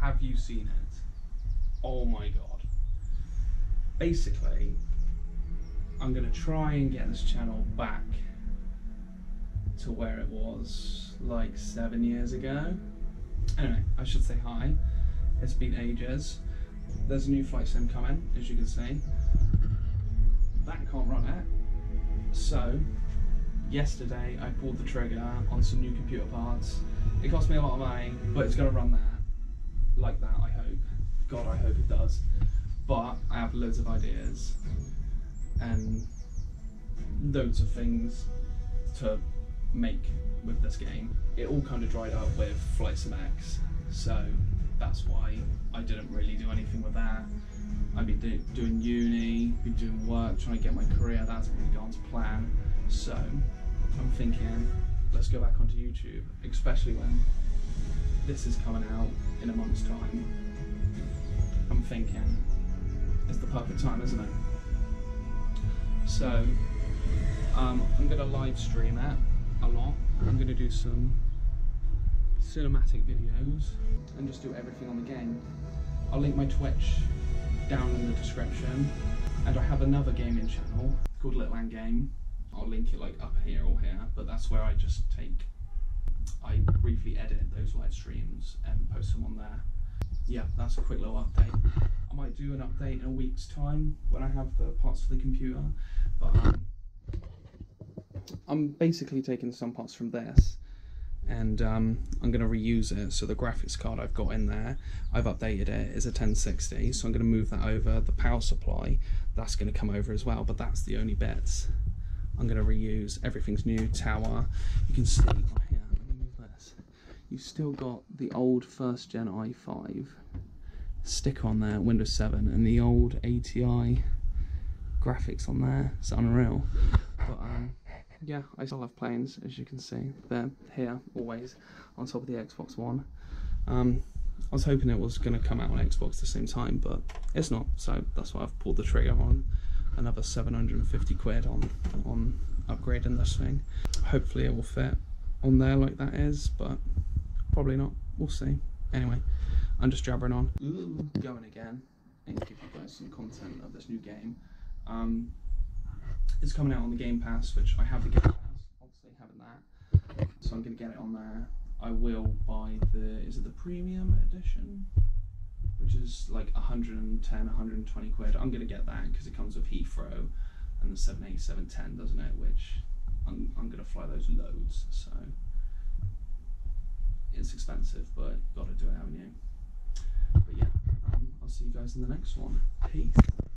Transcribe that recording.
Have you seen it? Oh my god. Basically, I'm going to try and get this channel back to where it was like 7 years ago. Anyway, I should say hi. It's been ages. There's a new flight sim coming, as you can see. That can't run it. So, yesterday I pulled the trigger on some new computer parts. It cost me a lot of money, but it's going to run that. Like that, I hope. God, I hope it does. But I have loads of ideas and loads of things to make with this game. It all kind of dried up with Flight Sim X, so that's why I didn't really do anything with that. I've been doing uni, been doing work, trying to get my career, that's really gone to plan. So I'm thinking, let's go back onto YouTube, especially when this is coming out in a month's time. I'm thinking, it's the perfect time, isn't it? So I'm gonna live stream it a lot. I'm gonna do some cinematic videos and just do everything on the game. I'll link my Twitch down in the description, and I have another gaming channel called Litland Game. I'll link it like up here or here, but that's where I just I briefly edit those live streams and post them on there. Yeah, that's a quick little update. I might do an update in a week's time when I have the parts for the computer, but I'm basically taking some parts from this and I'm going to reuse it. So the graphics card I've got in there, I've updated it, it's a 1060, so I'm going to move that over. The power supply, that's going to come over as well, but that's the only bits I'm going to reuse. Everything's new. Tower, you can see, oh yeah, let me move this. You've still got the old first gen i5 stick on there, Windows 7, and the old ATI graphics on there. It's unreal. But yeah, I still have planes, as you can see. They're here, always, on top of the Xbox One. I was hoping it was going to come out on Xbox at the same time, but it's not, so that's why I've pulled the trigger on another 750 quid on upgrading this thing. Hopefully it will fit on there like that is, but probably not. We'll see. Anyway, I'm just jabbering on. Ooh, going again, and give you guys some content of this new game. It's coming out on the Game Pass, which I have the Game Pass, obviously having that. So I'm going to get it on there. I will buy the, is it the premium edition? Which is like 110, 120 quid. I'm going to get that because it comes with Heathrow and the 787-10, doesn't it? Which I'm going to fly those loads, so it's expensive, but you've got to do it, haven't you? But yeah, I'll see you guys in the next one. Peace.